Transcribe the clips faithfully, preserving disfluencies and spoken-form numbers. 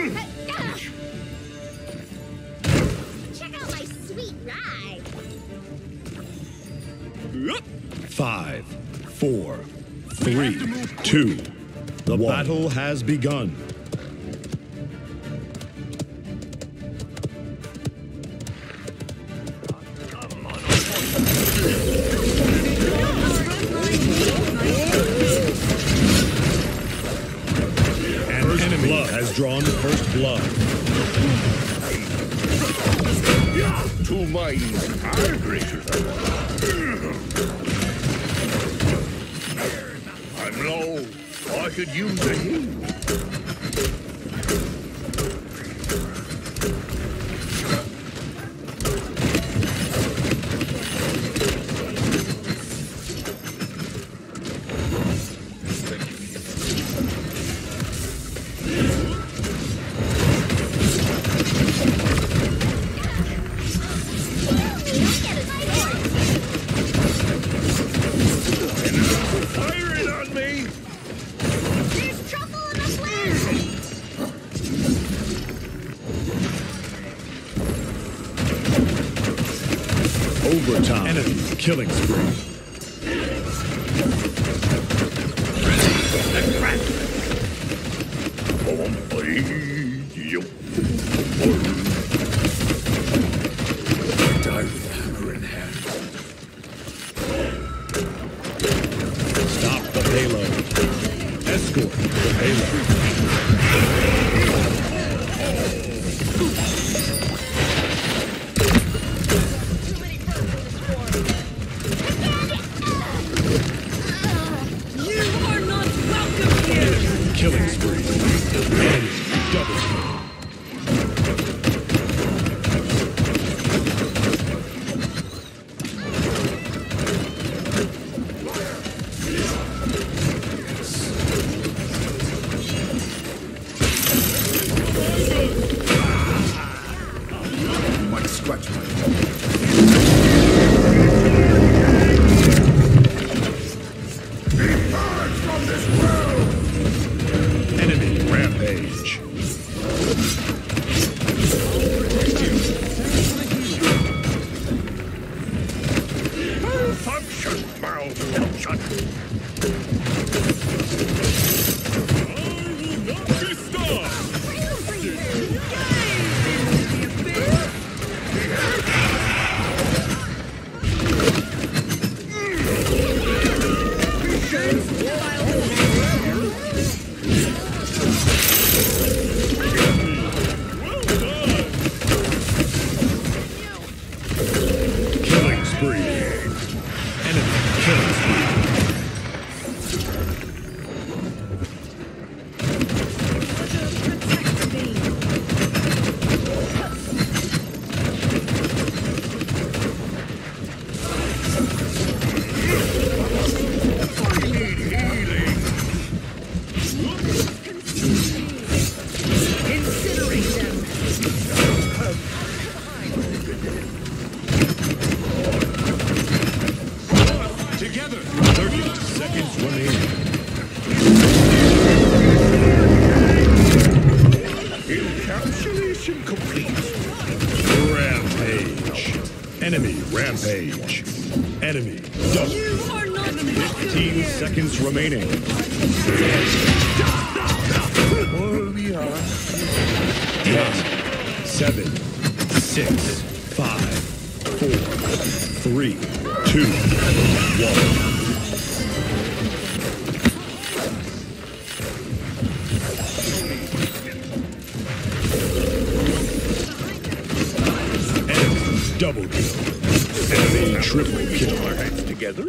Check out my sweet ride. Five, four, three, two. The one. Battle has begun. Drawn first blood. Two minds are greater than one. I'm low. I could use a heal. Overtime. Enemy killing spree. Die with hammer in hand. Stop the payload. Escort the payload. Killing spree. And double kill. Might scratch my head. Enemy rampage. Enemy double. You are not fifteen seconds remaining. Ten, seven, six, five, four, three, two, one. Double kill. Enemy triple kill. Our hands together.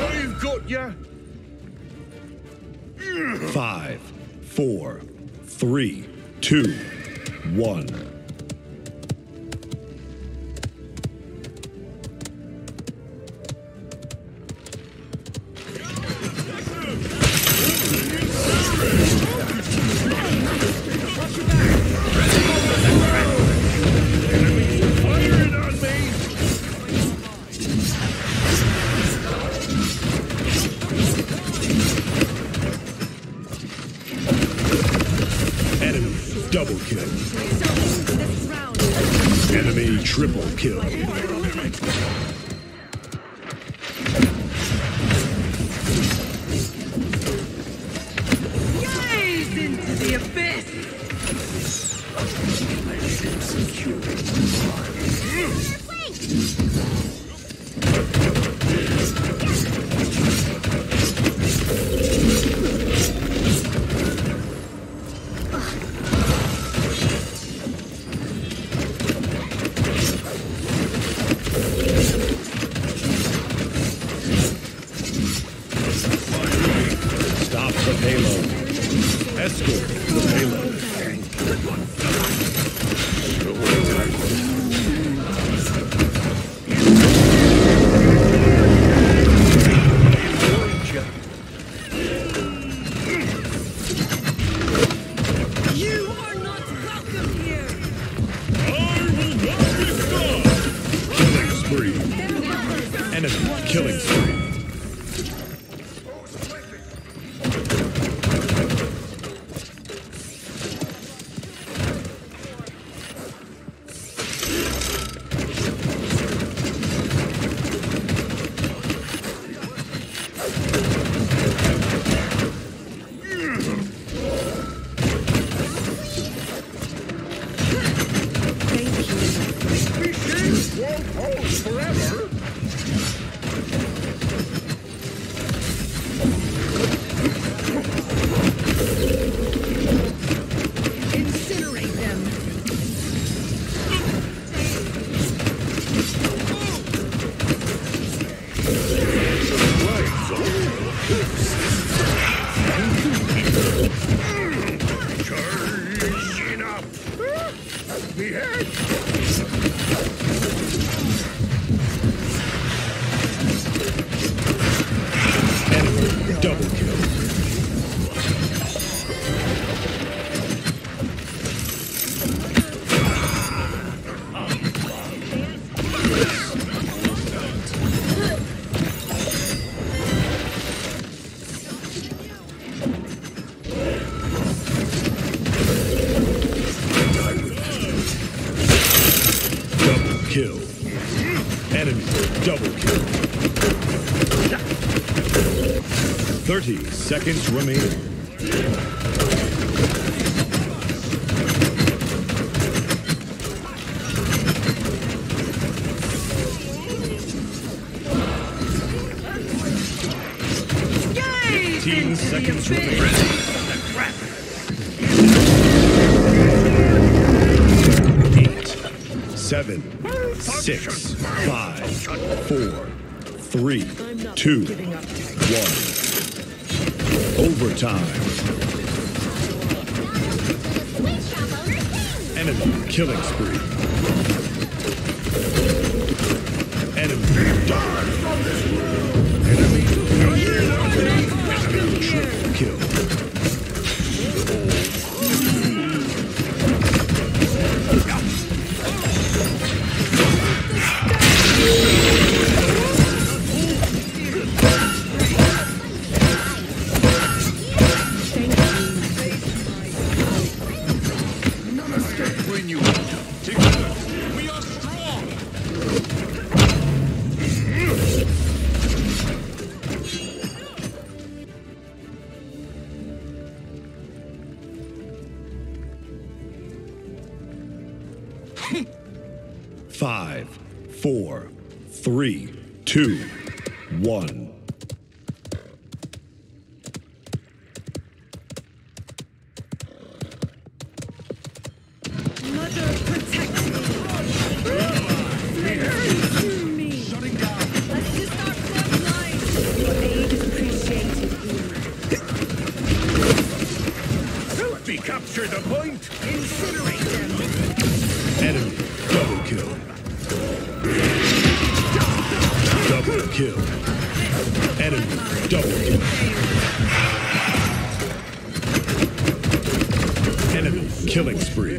I've got ya. Five, four, three, two, one. double kill. Enemy triple kill. Gaze into the abyss. Killing spree. Kill. Enemy double kill. Thirty seconds remaining. Fifteen seconds remaining. Seven, six, five, four, three, two, one. Overtime. Enemy killing spree. Enemy die from this world. Enemy Enemy triple kill. Five, four, three, two, one. Mother protect me. Shutting down. Let's just start front line. Your aid is appreciated here. Sophie, capture the point. Incinerate them. Enemy. Double kill. Double kill. Enemy double kill. Enemy killing spree.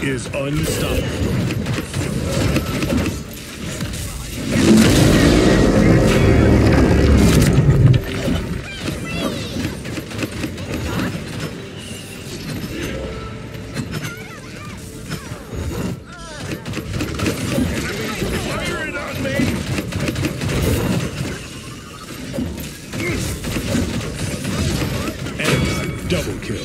Is unstoppable. Rampage. Double kill.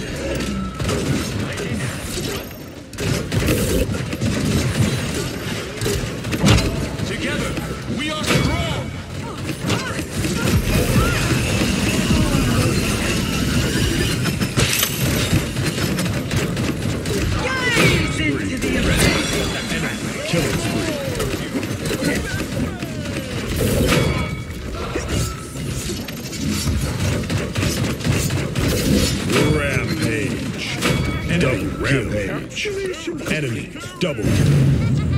Enemy double kill.